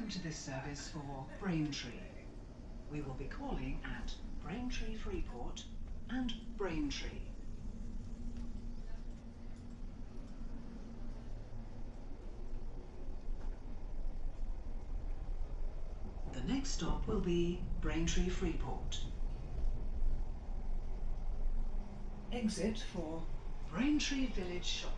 Welcome to this service for Braintree. We will be calling at Braintree Freeport and Braintree. The next stop will be Braintree Freeport. Exit for Braintree Village Shopping.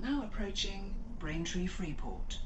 Now approaching Braintree Freeport.